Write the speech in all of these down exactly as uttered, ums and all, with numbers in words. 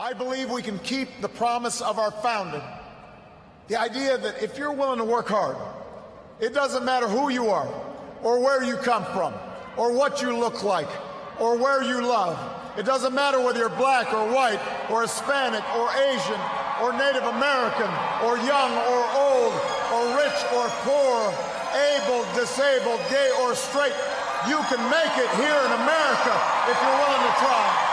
I believe we can keep the promise of our founding. The idea that if you're willing to work hard, it doesn't matter who you are, or where you come from, or what you look like, or where you love. It doesn't matter whether you're black or white, or Hispanic, or Asian, or Native American, or young or old, or rich or poor, able, disabled, gay or straight. You can make it here in America if you're willing to try.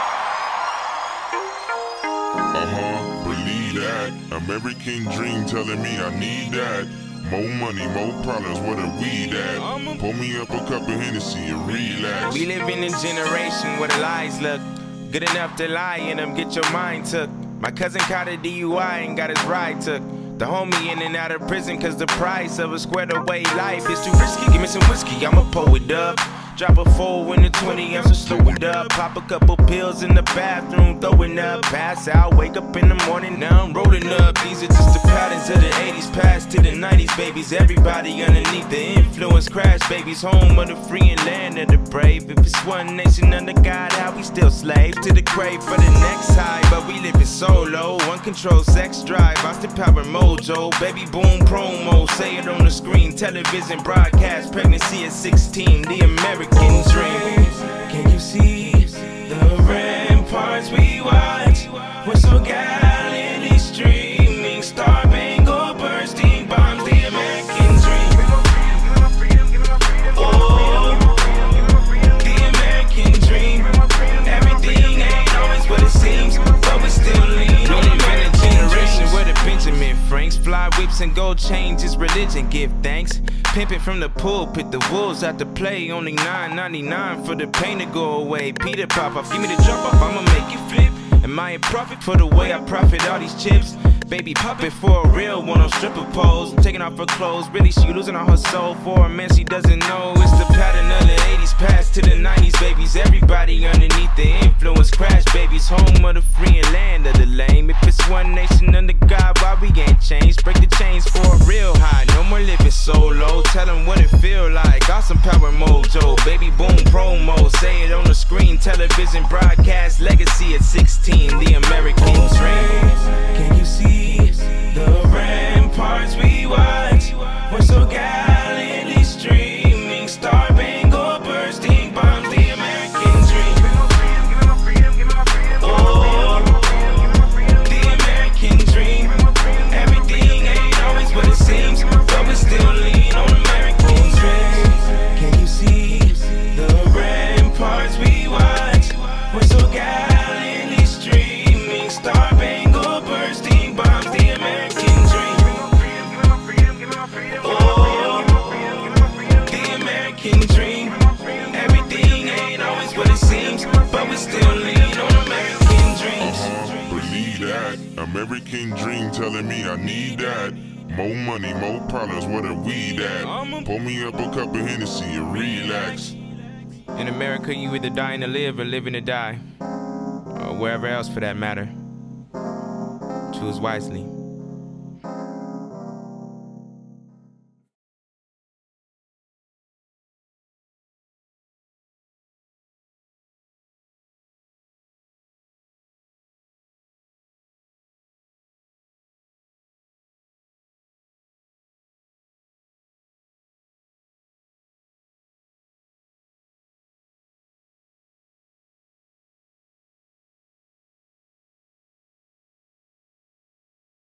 Uh-huh, believe that. American dream telling me I need that. More money, more problems, what a weed at. Pull me up a cup of Hennessy and relax. We live in a generation where the lies look good enough to lie in them, get your mind took. My cousin caught a D U I and got his ride took. The homie in and out of prison cause the price of a squared away life is too risky. Give me some whiskey, I'ma pull it up. Drop a four in the twenty, I'm so slow it up. Pop a couple pills in the bathroom, throwing up. Pass out, wake up in the morning, now I'm rolling up. These are just the patterns of the eighties, past to the nineties, babies. Everybody underneath the influence, crash babies. Home of the free and land of the brave. If it's one nation under God, how we still slaves to the grave for the next high. But we living solo, uncontrolled sex drive, Austin Power mode. Mojo, baby boom promo, say it on the screen, television broadcast, pregnancy at sixteen, the American dream. Can you see the ramparts we watch? We're so gallantly streaming, star-bangled, bursting bombs, the American dream. Oh, the American dream. Everything ain't always what it seems, but we still lean on the American generation where the Benjamin Franks, fly whips and gold chains is religion, give thanks. Pimpin' from the pulpit, the wolves out to play. Only nine ninety-nine for the pain to go away. Peter Pop-Off, give me the drop-off, I'ma make it flip. Am I a prophet for the way I profit all these chips? Baby puppet for a real one on stripper poles. Taking off her clothes, really she losing all her soul for a man she doesn't know. It's the pattern of the eighties, past to the nineties, babies. Everybody underneath the influence, crash babies. Home of the free and land of the lame. If it's one nation under God, why we ain't changed? Break the chains for a real high, no more living solo. Tell them what it feel like, awesome power mojo. Baby boom promo, say it on the screen. Television broadcast, legacy at sixteen, the American dream. Can you see the ramparts we watch? We're so gallantly streaming, star-bangled, bursting bombs, the American dream. Oh, the American dream. Everything ain't always what it seems, but we still lean on American dreams. Can you see the ramparts we watch? We're so gallantly streaming, star-bangled, bursting bombs, the dream. Everything ain't always what it seems, but we still lean on American dreams. Uh-huh, believe that. American dream telling me I need that. More money, more problems, what a weed at. Pull me up a cup of Hennessy and relax. In America, you either dying to live or living to die, or wherever else for that matter. Choose wisely.